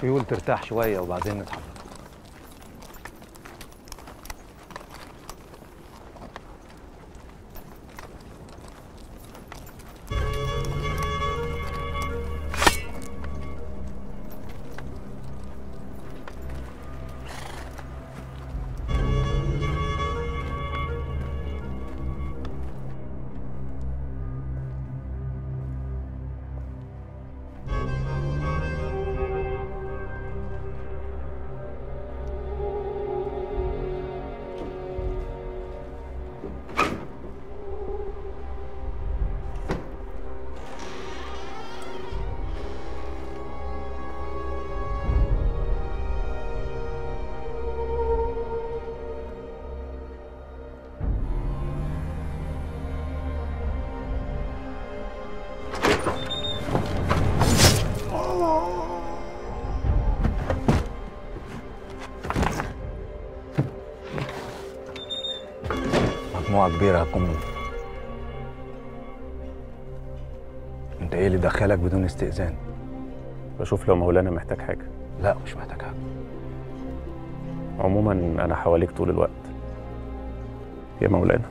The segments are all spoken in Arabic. الخيول ترتاح شوية وبعدين نتحرك. مجموعة كبيرة هتكون. انت ايه اللي دخلك بدون استئذان؟ بشوف لو مولانا محتاج حاجة. لا مش محتاج حاجة. عموما انا حواليك طول الوقت يا مولانا.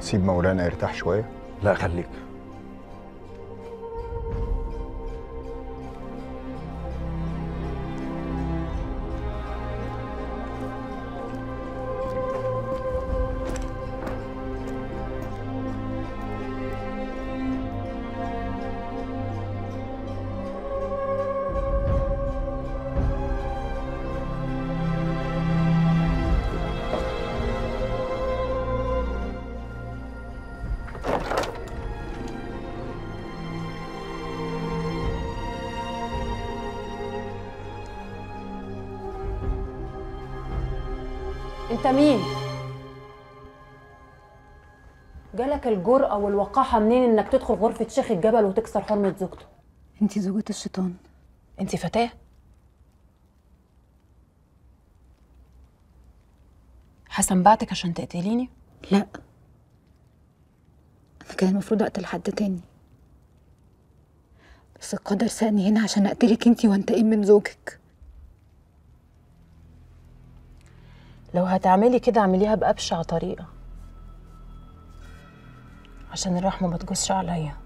سيب مولانا يرتاح شوية. لا خليك. انت مين؟ جالك الجرأة والوقاحة منين انك تدخل غرفة شيخ الجبل وتكسر حرمة زوجته؟ انت زوجة الشيطان. انت فتاة؟ حسن بعتك عشان تقتليني؟ لا انا كان المفروض اقتل حد تاني، بس القدر سأني هنا عشان اقتلك انت وانتقم من زوجك. لو هتعملي كده اعمليها بأبشع طريقة عشان الرحمة ما تجوزش عليا.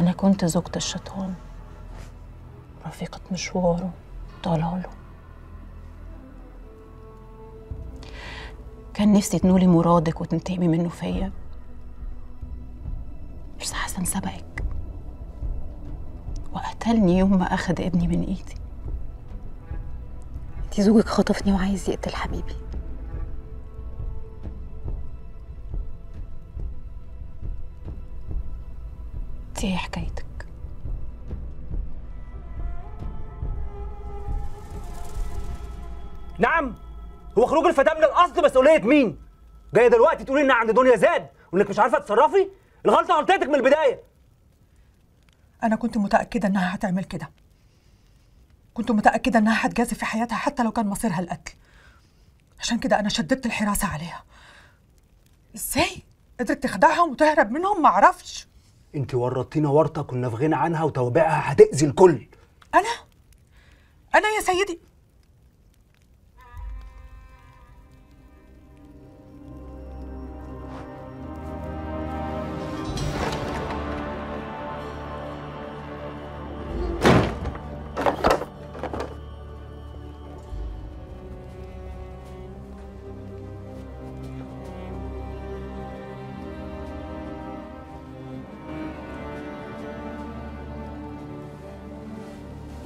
أنا كنت زوجة الشيطان، رفيقة مشواره وضلاله. كان نفسي تنولي مرادك وتنتقمي منه فيا، بس حسن سبقك وقتلني يوم ما أخد ابني من إيدي. انتي زوجك خطفني وعايز يقتل حبيبي. انتي إيه حكايتك؟ نعم، هو خروج الفتاة من الأصل مسؤولية مين؟ جاية دلوقتي تقولي إن عند دنيا زاد وإنك مش عارفة تتصرفي؟ الغلطة غلطتك من البداية. أنا كنت متأكدة إنها هتعمل كده. كنت متأكدة إنها هتجازف في حياتها حتى لو كان مصيرها القتل. عشان كده أنا شددت الحراسة عليها. إزاي؟ قدرت تخدعهم وتهرب منهم؟ معرفش. أنت ورطتينا ورطة كنا في غنى عنها وتوابعها هتأذي الكل. أنا يا سيدي.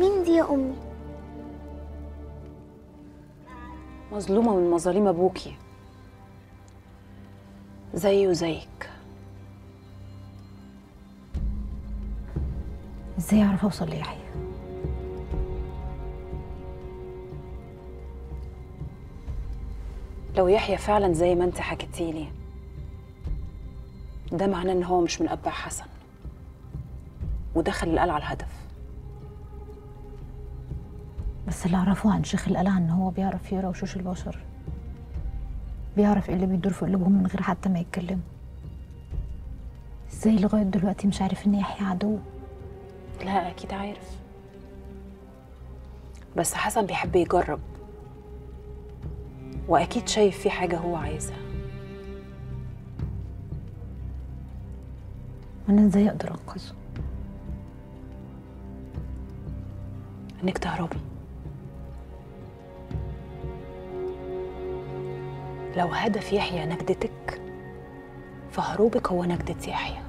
مين دي يا أمي؟ مظلومة من مظالم أبوكي، زيه زيك. إزاي أعرف أوصل ليحيى؟ لو يحيى فعلا زي ما أنت حكيتيلي، ده معناه إن هو مش من أتباع حسن ودخل القلعة على الهدف. بس اللي اعرفه عن شيخ القلعه ان هو بيعرف يقرا وشوش البشر، بيعرف ايه اللي بيدور في قلوبهم من غير حتى ما يتكلموا. ازاي لغايه دلوقتي مش عارف ان يحيى عدوه؟ لا اكيد عارف، بس حسن بيحب يجرب، واكيد شايف في حاجه هو عايزها. وانا ازاي اقدر انقذه؟ انك تهربي. لو هدف يحيى نجدتك فهروبك هو نجدة يحيى.